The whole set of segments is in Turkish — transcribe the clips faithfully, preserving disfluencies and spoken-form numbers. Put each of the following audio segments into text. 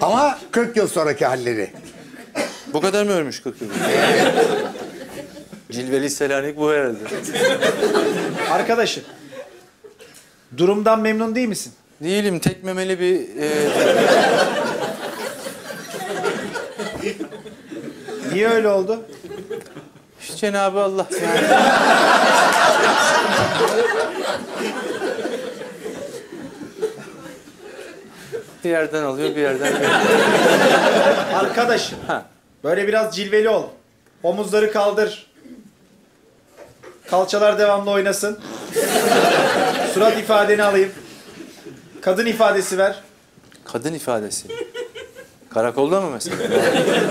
Ama kırk yıl sonraki halleri. Bu kadar mı ölmüş kırk yıl? Cilveli Selanik bu herhalde. Arkadaşım, durumdan memnun değil misin? Değilim, tek memeli bir... E... Niye öyle oldu? İşte Cenab-ı Allah. Yani. Bir yerden alıyor, bir yerden alıyor. Arkadaşım, ha. Böyle biraz cilveli ol. Omuzları kaldır. Kalçalar devamlı oynasın. Surat ifadeni alayım. Kadın ifadesi ver. Kadın ifadesi? Karakolda mı mesela?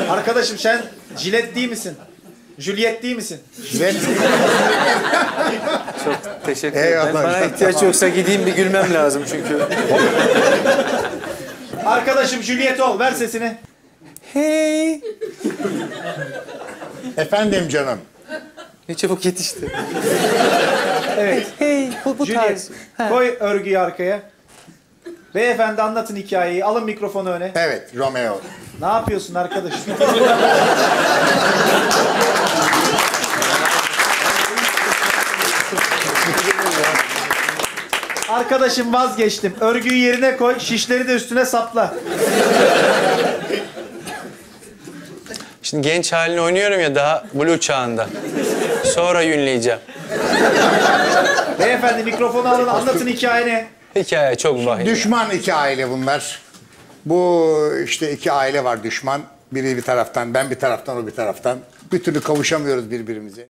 Arkadaşım sen Juliet değil misin? Juliet değil misin? Juliet. Çok teşekkür ederim. Eyvallah. Bana ihtiyaç tamam. Yoksa gideyim bir gülmem lazım çünkü. Arkadaşım Juliet ol. Ver sesini. Hey. Efendim canım. Ne çabuk yetişti. Evet. Hey, bu, bu tarz. Koy örgüyü arkaya. Beyefendi anlatın hikayeyi. Alın mikrofonu öne. Evet, Romeo. Ne yapıyorsun arkadaş? Arkadaşım vazgeçtim. Örgüyü yerine koy, şişleri de üstüne sapla. Şimdi genç halini oynuyorum ya daha blue çağında. Sonra yünleyeceğim. Beyefendi mikrofonu alın, anlatın hikayeni. Hikaye çok vahim. Düşman iki aile bunlar. Bu işte iki aile var düşman. Biri bir taraftan, ben bir taraftan, o bir taraftan. Bir türlü kavuşamıyoruz birbirimize.